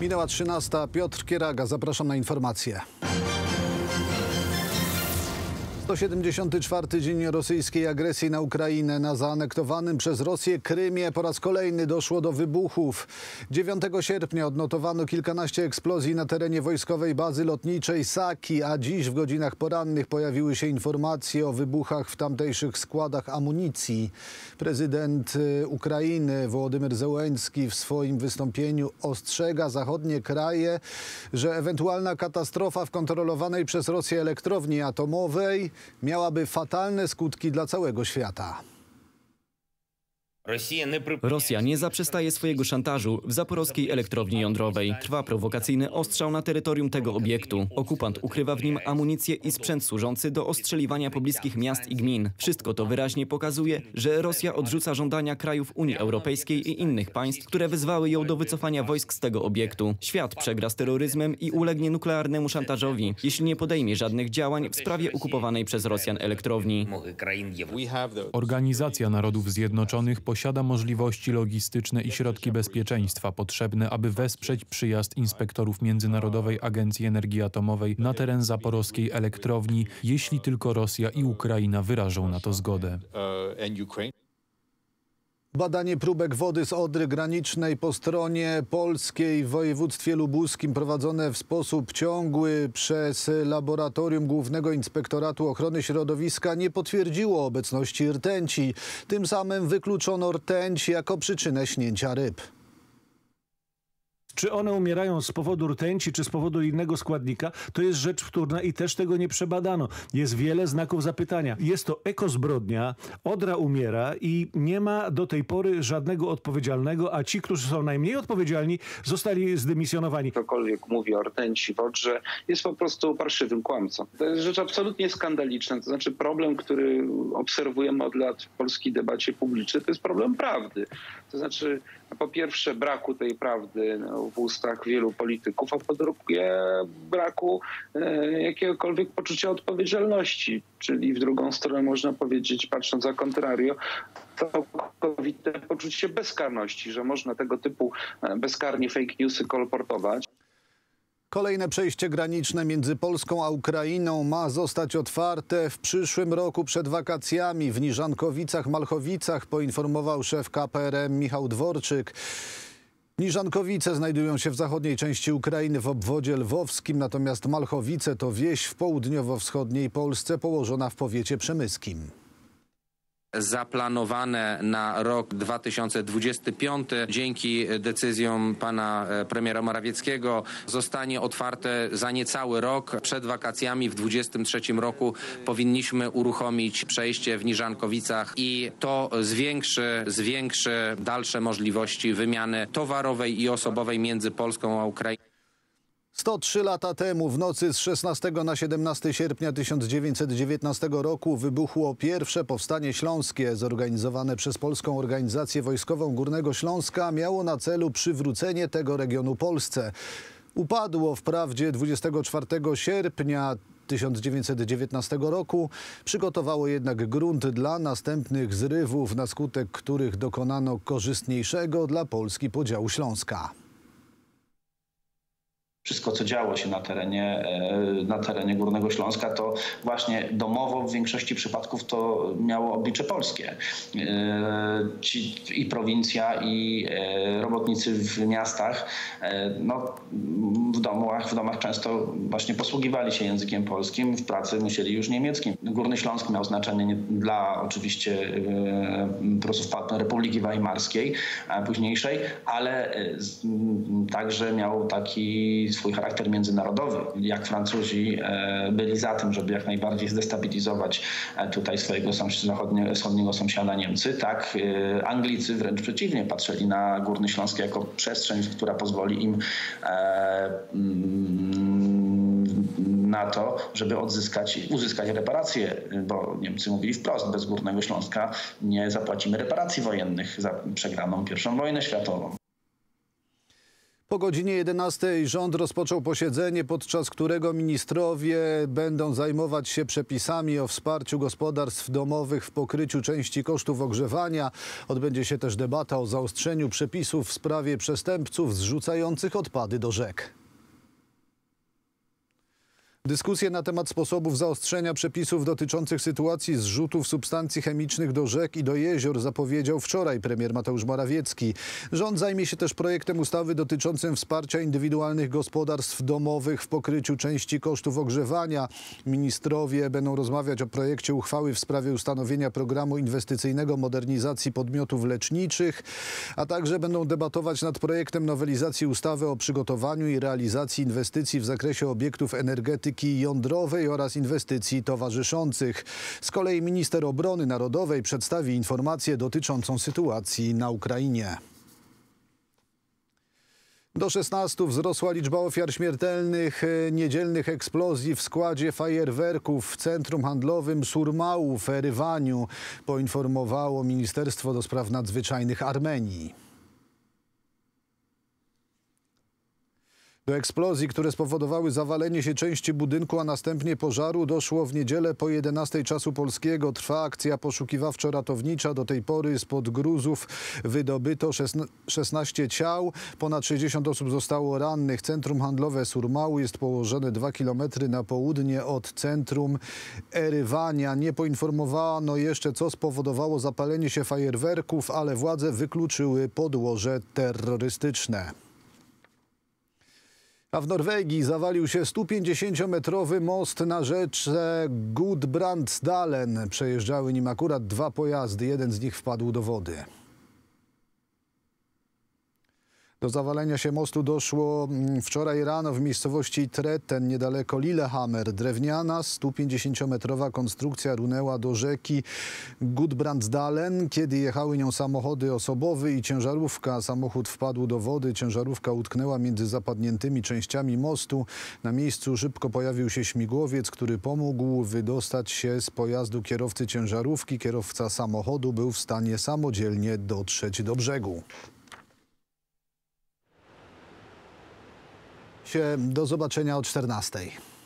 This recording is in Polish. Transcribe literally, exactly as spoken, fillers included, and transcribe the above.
Minęła trzynasta. Piotr Kieraga, zapraszam na informacje. sto siedemdziesiąty czwarty dzień rosyjskiej agresji na Ukrainę. Na zaanektowanym przez Rosję Krymie po raz kolejny doszło do wybuchów. dziewiątego sierpnia odnotowano kilkanaście eksplozji na terenie wojskowej bazy lotniczej Saki, a dziś w godzinach porannych pojawiły się informacje o wybuchach w tamtejszych składach amunicji. Prezydent Ukrainy Włodymyr Zełenski w swoim wystąpieniu ostrzega zachodnie kraje, że ewentualna katastrofa w kontrolowanej przez Rosję elektrowni atomowej miałaby fatalne skutki dla całego świata. Rosja nie zaprzestaje swojego szantażu w zaporowskiej elektrowni jądrowej. Trwa prowokacyjny ostrzał na terytorium tego obiektu. Okupant ukrywa w nim amunicję i sprzęt służący do ostrzeliwania pobliskich miast i gmin. Wszystko to wyraźnie pokazuje, że Rosja odrzuca żądania krajów Unii Europejskiej i innych państw, które wezwały ją do wycofania wojsk z tego obiektu. Świat przegra z terroryzmem i ulegnie nuklearnemu szantażowi, jeśli nie podejmie żadnych działań w sprawie okupowanej przez Rosjan elektrowni. Organizacja Narodów Zjednoczonych posiada możliwości logistyczne i środki bezpieczeństwa potrzebne, aby wesprzeć przyjazd inspektorów Międzynarodowej Agencji Energii Atomowej na teren zaporowskiej elektrowni, jeśli tylko Rosja i Ukraina wyrażą na to zgodę. Badanie próbek wody z Odry Granicznej po stronie polskiej w województwie lubuskim prowadzone w sposób ciągły przez Laboratorium Głównego Inspektoratu Ochrony Środowiska nie potwierdziło obecności rtęci. Tym samym wykluczono rtęć jako przyczynę śnięcia ryb. Czy one umierają z powodu rtęci, czy z powodu innego składnika, to jest rzecz wtórna i też tego nie przebadano. Jest wiele znaków zapytania. Jest to ekozbrodnia, Odra umiera i nie ma do tej pory żadnego odpowiedzialnego, a ci, którzy są najmniej odpowiedzialni, zostali zdymisjonowani. Cokolwiek mówi o rtęci w Odrze, jest po prostu parszywym kłamcą. To jest rzecz absolutnie skandaliczna. To znaczy problem, który obserwujemy od lat w polskiej debacie publicznej, to jest problem prawdy. To znaczy po pierwsze braku tej prawdy w ustach wielu polityków, a po drugie braku jakiegokolwiek poczucia odpowiedzialności. Czyli w drugą stronę można powiedzieć, patrząc za contrario, całkowite poczucie bezkarności, że można tego typu bezkarnie fake newsy kolportować. Kolejne przejście graniczne między Polską a Ukrainą ma zostać otwarte w przyszłym roku przed wakacjami. W Niżankowicach-Malchowicach poinformował szef K P R M Michał Dworczyk. Niżankowice znajdują się w zachodniej części Ukrainy w obwodzie lwowskim, natomiast Malchowice to wieś w południowo-wschodniej Polsce położona w powiecie przemyskim. Zaplanowane na rok dwa tysiące dwudziesty piąty dzięki decyzjom pana premiera Morawieckiego zostanie otwarte za niecały rok. Przed wakacjami w dwudziestym trzecim roku powinniśmy uruchomić przejście w Niżankowicach i to zwiększy, zwiększy dalsze możliwości wymiany towarowej i osobowej między Polską a Ukrainą. sto trzy lata temu w nocy z szesnastego na siedemnastego sierpnia tysiąc dziewięćset dziewiętnastego roku wybuchło pierwsze powstanie śląskie. Zorganizowane przez Polską Organizację Wojskową Górnego Śląska miało na celu przywrócenie tego regionu Polsce. Upadło wprawdzie dwudziestego czwartego sierpnia tysiąc dziewięćset dziewiętnastego roku, przygotowało jednak grunt dla następnych zrywów, na skutek których dokonano korzystniejszego dla Polski podziału Śląska. Wszystko, co działo się na terenie, na terenie Górnego Śląska, to właśnie domowo w większości przypadków to miało oblicze polskie. I prowincja, i robotnicy w miastach, no, w domach, w domach często właśnie posługiwali się językiem polskim, w pracy musieli już niemieckim. Górny Śląsk miał znaczenie dla oczywiście prosuwpatnej Republiki Weimarskiej, późniejszej, ale także miał taki swój charakter międzynarodowy, jak Francuzi byli za tym, żeby jak najbardziej zdestabilizować tutaj swojego wschodniego sąsiada Niemcy, tak Anglicy wręcz przeciwnie patrzyli na Górny Śląsk jako przestrzeń, która pozwoli im na to, żeby odzyskać, uzyskać reparacje, bo Niemcy mówili wprost, bez Górnego Śląska nie zapłacimy reparacji wojennych za przegraną pierwszą wojnę światową. Po godzinie jedenastej rząd rozpoczął posiedzenie, podczas którego ministrowie będą zajmować się przepisami o wsparciu gospodarstw domowych w pokryciu części kosztów ogrzewania. Odbędzie się też debata o zaostrzeniu przepisów w sprawie przestępców zrzucających odpady do rzek. Dyskusje na temat sposobów zaostrzenia przepisów dotyczących sytuacji zrzutów substancji chemicznych do rzek i do jezior zapowiedział wczoraj premier Mateusz Morawiecki. Rząd zajmie się też projektem ustawy dotyczącym wsparcia indywidualnych gospodarstw domowych w pokryciu części kosztów ogrzewania. Ministrowie będą rozmawiać o projekcie uchwały w sprawie ustanowienia programu inwestycyjnego modernizacji podmiotów leczniczych, a także będą debatować nad projektem nowelizacji ustawy o przygotowaniu i realizacji inwestycji w zakresie obiektów energetyki jądrowej oraz inwestycji towarzyszących. Z kolei minister obrony narodowej przedstawi informację dotyczącą sytuacji na Ukrainie. Do szesnastu wzrosła liczba ofiar śmiertelnych niedzielnych eksplozji w składzie fajerwerków w centrum handlowym Surmału w Erywaniu, poinformowało Ministerstwo do Spraw Nadzwyczajnych Armenii. Do eksplozji, które spowodowały zawalenie się części budynku, a następnie pożaru, doszło w niedzielę po jedenastej czasu polskiego. Trwa akcja poszukiwawczo-ratownicza. Do tej pory spod gruzów wydobyto szesnaście ciał. Ponad sześćdziesiąt osób zostało rannych. Centrum handlowe Surmału jest położone dwa kilometry na południe od centrum Erywania. Nie poinformowano jeszcze, co spowodowało zapalenie się fajerwerków, ale władze wykluczyły podłoże terrorystyczne. A w Norwegii zawalił się stupięćdziesięciometrowy most na rzece Gudbrandsdalen. Przejeżdżały nim akurat dwa pojazdy, jeden z nich wpadł do wody. Do zawalenia się mostu doszło wczoraj rano w miejscowości Tretten, niedaleko Lillehammer. Drewniana, stupięćdziesięciometrowa konstrukcja runęła do rzeki Gudbrandsdalen, kiedy jechały nią samochody osobowe i ciężarówka. Samochód wpadł do wody, ciężarówka utknęła między zapadniętymi częściami mostu. Na miejscu szybko pojawił się śmigłowiec, który pomógł wydostać się z pojazdu kierowcy ciężarówki. Kierowca samochodu był w stanie samodzielnie dotrzeć do brzegu. Do zobaczenia o czternastej.